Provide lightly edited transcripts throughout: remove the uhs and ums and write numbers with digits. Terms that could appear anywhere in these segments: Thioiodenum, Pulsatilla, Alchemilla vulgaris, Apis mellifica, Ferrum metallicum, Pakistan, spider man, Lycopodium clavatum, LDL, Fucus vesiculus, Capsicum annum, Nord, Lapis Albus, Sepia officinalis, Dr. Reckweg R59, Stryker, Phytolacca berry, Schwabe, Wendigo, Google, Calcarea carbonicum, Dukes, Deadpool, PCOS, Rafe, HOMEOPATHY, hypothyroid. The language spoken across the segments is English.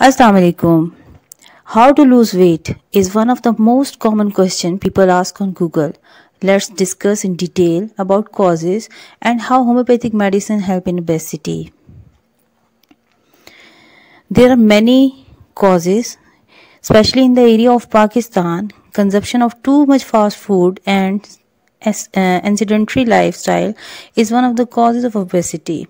Assalamu alaikum. How to lose weight is one of the most common questions people ask on Google. Let's discuss in detail about causes and how homeopathic medicine help in obesity. There are many causes, especially in the area of Pakistan. Consumption of too much fast food and and sedentary lifestyle is one of the causes of obesity.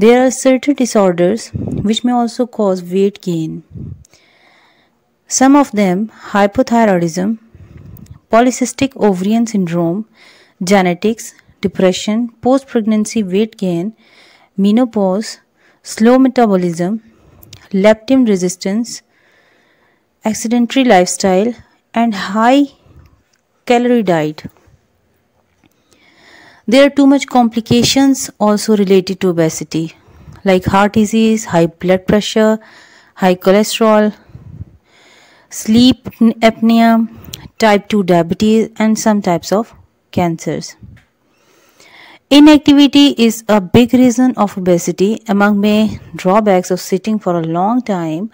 There are certain disorders which may also cause weight gain. Some of them: hypothyroidism, polycystic ovarian syndrome, genetics, depression, post-pregnancy weight gain, menopause, slow metabolism, leptin resistance, accidentary lifestyle, and high-calorie diet. There are too much complications also related to obesity, like heart disease, high blood pressure, high cholesterol, sleep apnea, type 2 diabetes, and some types of cancers. Inactivity is a big reason of obesity. Among many drawbacks of sitting for a long time,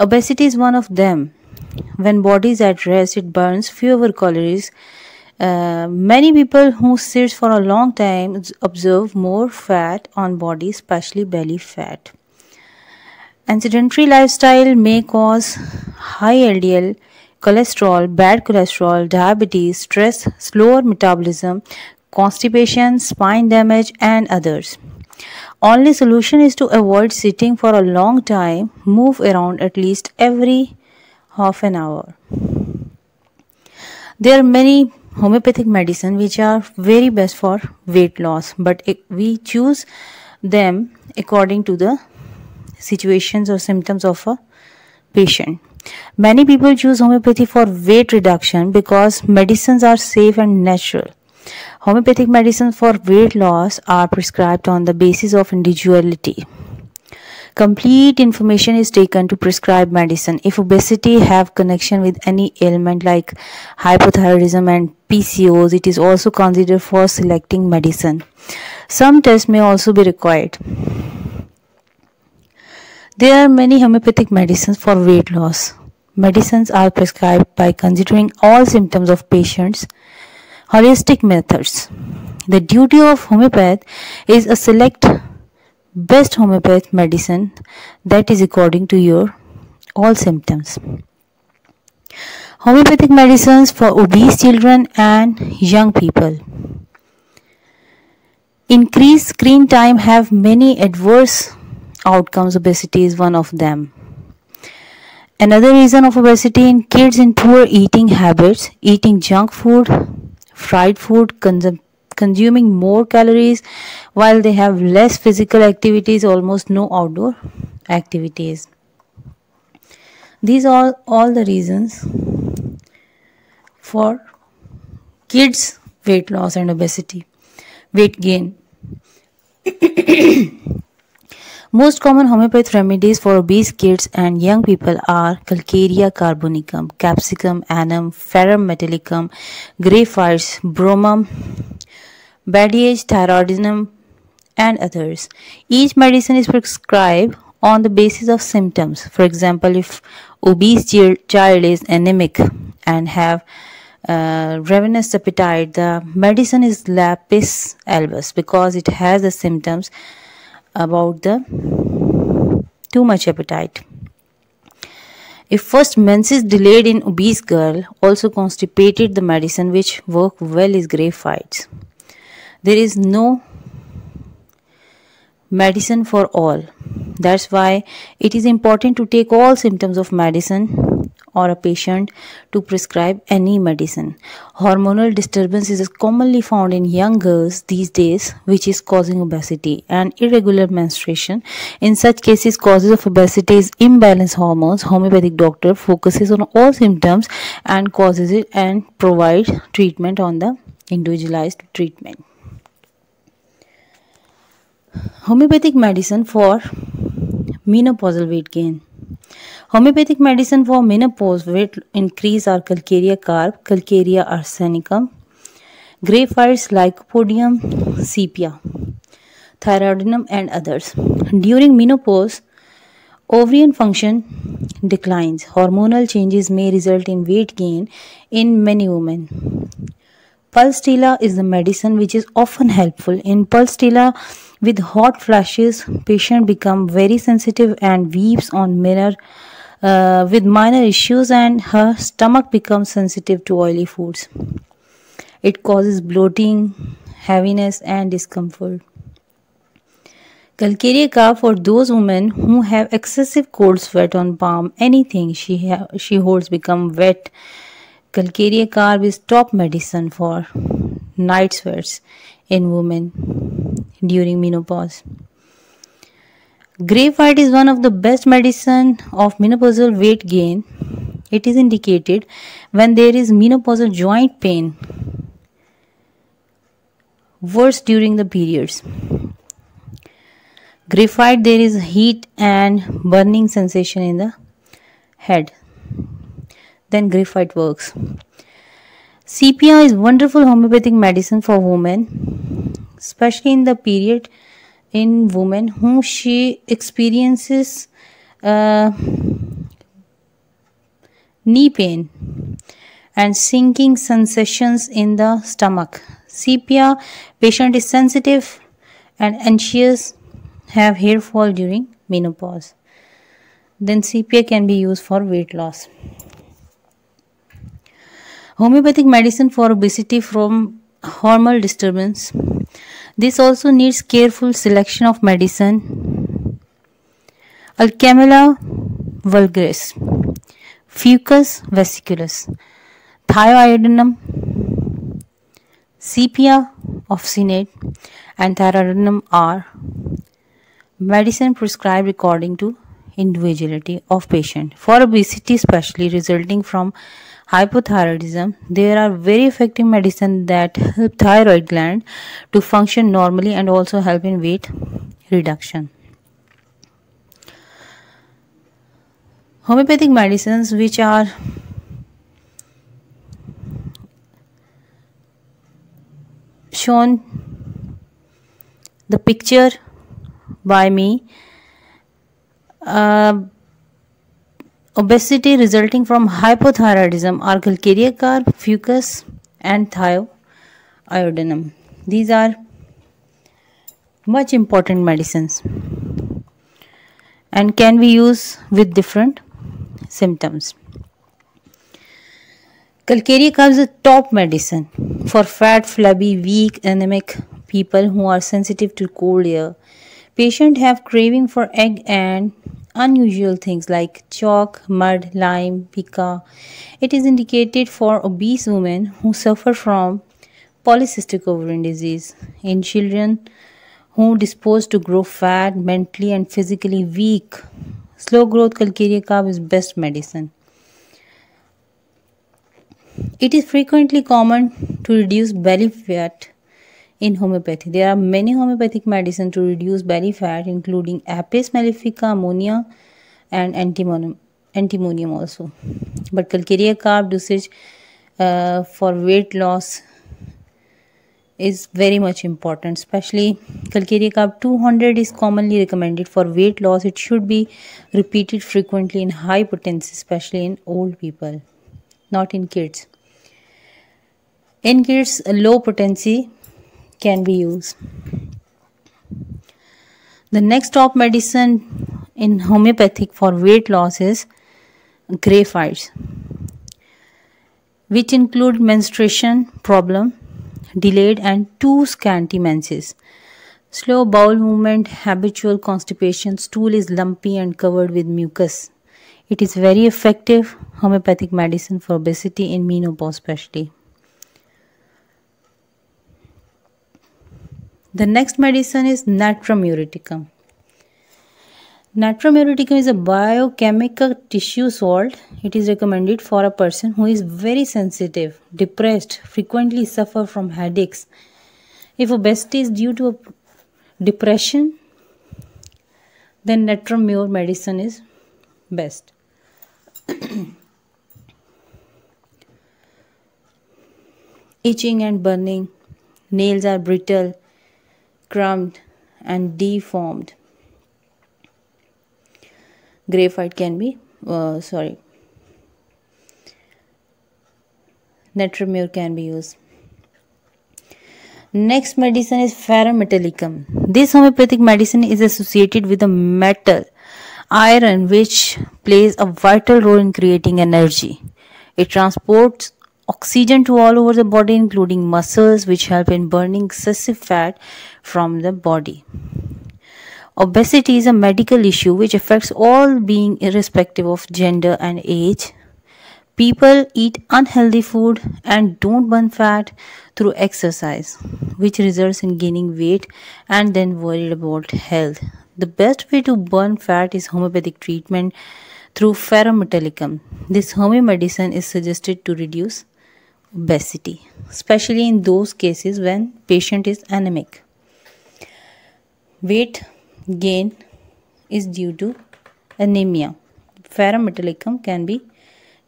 obesity is one of them. When body is at rest, it burns fewer calories. Many people who sit for a long time observe more fat on body, especially belly fat. And sedentary lifestyle may cause high LDL, cholesterol, bad cholesterol, diabetes, stress, slower metabolism, constipation, spine damage, and others. Only solution is to avoid sitting for a long time. Move around at least every half an hour. There are many homeopathic medicine which are very best for weight loss, but we choose them according to the situations or symptoms of a patient. Many people choose homeopathy for weight reduction because medicines are safe and natural. Homeopathic medicines for weight loss are prescribed on the basis of individuality. Complete information is taken to prescribe medicine. If obesity have connection with any ailment like hypothyroidism and PCOS, it is also considered for selecting medicine. Some tests may also be required. There are many homeopathic medicines for weight loss. Medicines are prescribed by considering all symptoms of patients. Holistic methods. The duty of homeopath is to select best homeopathic medicine that is according to your all symptoms. Homeopathic medicines for obese children and young people. Increased screen time have many adverse outcomes. Obesity is one of them. Another reason of obesity in kids in poor eating habits: eating junk food, fried food, consuming more calories while they have less physical activities, almost no outdoor activities. These are all the reasons for kids' weight loss and obesity, weight gain. Most common homeopathic remedies for obese kids and young people are Calcarea carbonicum, Capsicum annum, Ferrum metallicum, Graphites, Bromum, Badiage, Thioiodenum, and others. Each medicine is prescribed on the basis of symptoms. For example, if obese child is anemic and have ravenous appetite, the medicine is Lapis Albus because it has the symptoms about the too much appetite. If first menses delayed in obese girl, also constipated, the medicine which work well is Graphites. There is no medicine for all. That's why it is important to take all symptoms of medicine or a patient to prescribe any medicine. Hormonal disturbance is commonly found in young girls these days, which is causing obesity, and irregular menstruation. In such cases, causes of obesity is imbalanced hormones. Homeopathic doctor focuses on all symptoms and causes it and provide treatment on the individualized treatment. Homeopathic medicine for menopausal weight gain. Homeopathic medicine for menopause weight increase are Calcarea carb, Calcarea arsenicum, Graphites, Lycopodium, Sepia, Thioiodenum, and others. During menopause, Ovarian function declines. Hormonal changes may result in weight gain in many women. Pulsatilla is the medicine which is often helpful. In Pulsatilla, with hot flashes, patient become very sensitive and weeps on with minor issues, and her stomach becomes sensitive to oily foods. It causes bloating, heaviness and discomfort. Calcarea calf for those women who have excessive cold sweat on palm, anything she holds become wet. Calcarea calf is top medicine for night sweats in women during menopause. Graphite is one of the best medicine of menopausal weight gain. It is indicated when there is menopausal joint pain, worse during the periods. Graphite, there is heat and burning sensation in the head. Then graphite works. Sepia is wonderful homeopathic medicine for women, especially in the period, in women whom she experiences knee pain and sinking sensations in the stomach. Sepia patient is sensitive and anxious, have hair fall during menopause. Then sepia can be used for weight loss. Homeopathic medicine for obesity from hormonal disturbance. This also needs careful selection of medicine. Alchemilla vulgaris, Fucus vesiculus, Thioiodenum, Sepia officinate, and Thioiodenum are medicine prescribed according to individuality of patient. For obesity, especially resulting from hypothyroidism, there are very effective medicine that help thyroid gland to function normally and also help in weight reduction. Homeopathic medicines which are shown the picture by me. Obesity resulting from hypothyroidism are calcarea carp, fucus and thioiodenum. These are much important medicines and can be used with different symptoms. Calcarea carp is a top medicine for fat, flabby, weak, anemic people who are sensitive to cold air. Patients have craving for egg and unusual things like chalk, mud, lime, pica. It is indicated for obese women who suffer from polycystic ovarian disease, in children who disposed to grow fat, mentally and physically weak. Slow growth calcarea carp is best medicine. It is frequently common to reduce belly fat. In homeopathy, there are many homeopathic medicines to reduce belly fat, including Apis mellifica, ammonia and antimonium also. But calcarea carp dosage for weight loss is very much important, especially calcarea carp 200 is commonly recommended for weight loss. It should be repeated frequently in high potency, especially in old people, not in kids. In kids, low potency can be used. The next top medicine in homeopathic for weight loss is graphites, which include menstruation problem, delayed and too scanty menses, slow bowel movement, habitual constipation, stool is lumpy and covered with mucus. It is very effective homeopathic medicine for obesity in menopause especially. The next medicine is natrimureticum. Natrimureticum is a biochemical tissue salt. It is recommended for a person who is very sensitive, depressed, frequently suffer from headaches. If obesity is due to depression, then natramure medicine is best. Itching and burning, nails are brittle, crumbed and deformed. Graphite can be, Netramure can be used. Next medicine is ferrometallicum. This homeopathic medicine is associated with the metal, iron, which plays a vital role in creating energy. It transports oxygen to all over the body, including muscles, which help in burning excessive fat from the body. Obesity is a medical issue which affects all beings irrespective of gender and age. People eat unhealthy food and don't burn fat through exercise, which results in gaining weight and then worried about health. The best way to burn fat is homeopathic treatment through ferrometallicum. This homeo medicine is suggested to reduce obesity, especially in those cases when patient is anemic. Weight gain is due to anemia. Ferrometallicum can be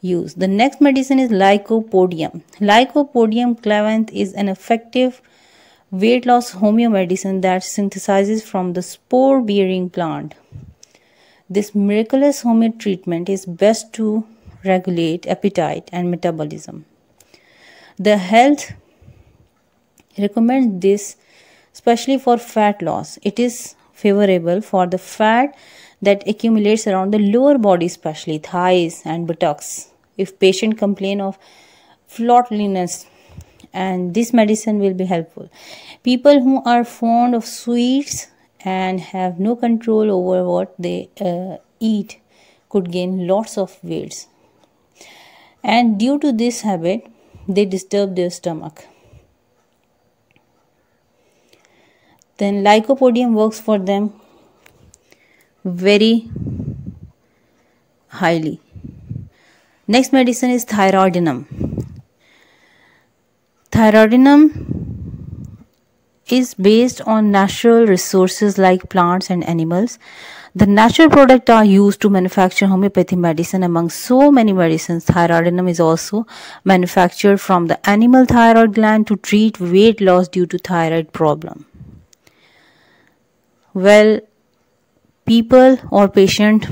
used. The next medicine is Lycopodium. Lycopodium clavatum is an effective weight loss homeo medicine that synthesizes from the spore bearing plant. This miraculous homeo treatment is best to regulate appetite and metabolism. The health recommends this especially for fat loss. It is favorable for the fat that accumulates around the lower body, especially thighs and buttocks, if patient complain of flatulence, and this medicine will be helpful. People who are fond of sweets and have no control over what they eat could gain lots of weight, and due to this habit they disturb their stomach. Then Lycopodium works for them very highly. Next medicine is Thioiodenum. Thioiodenum is based on natural resources like plants and animals. The natural products are used to manufacture homeopathy medicine. Among so many medicines, Thioiodenum is also manufactured from the animal thyroid gland to treat weight loss due to thyroid problem. Well, people or patient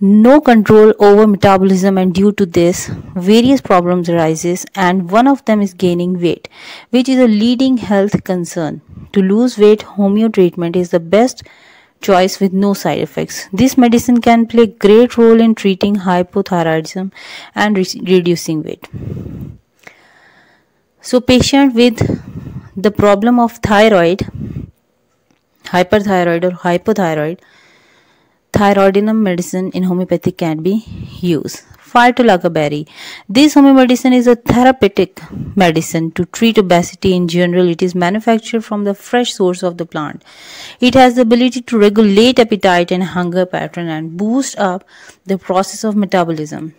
no control over metabolism, and due to this various problems arises, and one of them is gaining weight, which is a leading health concern. To lose weight, homeo treatment is the best choice with no side effects. This medicine can play a great role in treating hypothyroidism and reducing weight. So patient with the problem of thyroid, hyperthyroid or hypothyroid, Thioiodenum medicine in homeopathy can be used. Phytolacca berry. This homeo medicine is a therapeutic medicine to treat obesity in general. It is manufactured from the fresh source of the plant. It has the ability to regulate appetite and hunger pattern and boost up the process of metabolism.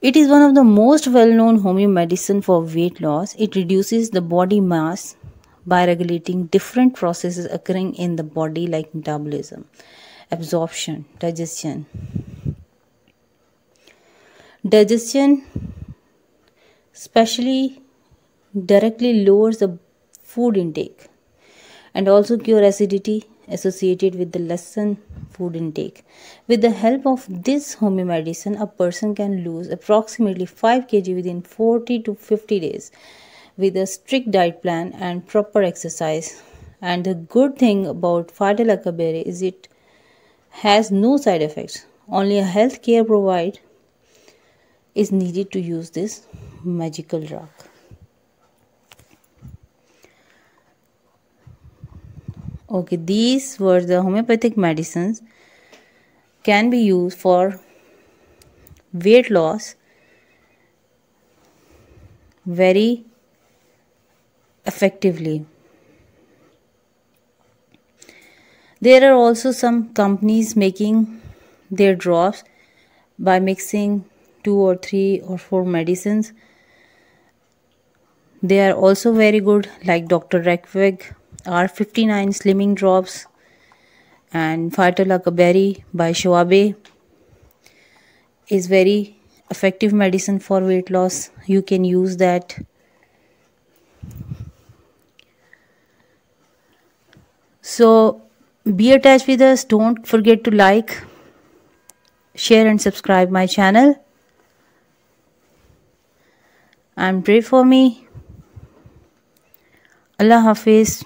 It is one of the most well-known homeo medicine for weight loss. It reduces the body mass by regulating different processes occurring in the body like metabolism, absorption, digestion. Digestion especially directly lowers the food intake and also cure acidity associated with the lessened food intake. With the help of this homeo medicine, a person can lose approximately 5 kg within 40 to 50 days. With a strict diet plan and proper exercise. And the good thing about Phytolacca berry is it has no side effects. Only a healthcare provider is needed to use this magical drug. Okay, these were the homeopathic medicines can be used for weight loss very effectively. There are also some companies making their drops by mixing 2 or 3 or 4 medicines. They are also very good, like Dr. Reckweg R59 slimming drops and Phytolacca berry by Schwabe is very effective medicine for weight loss. You can use that. So Be attached with us. Don't forget to like, share and subscribe my channel. And pray for me. Allah Hafiz.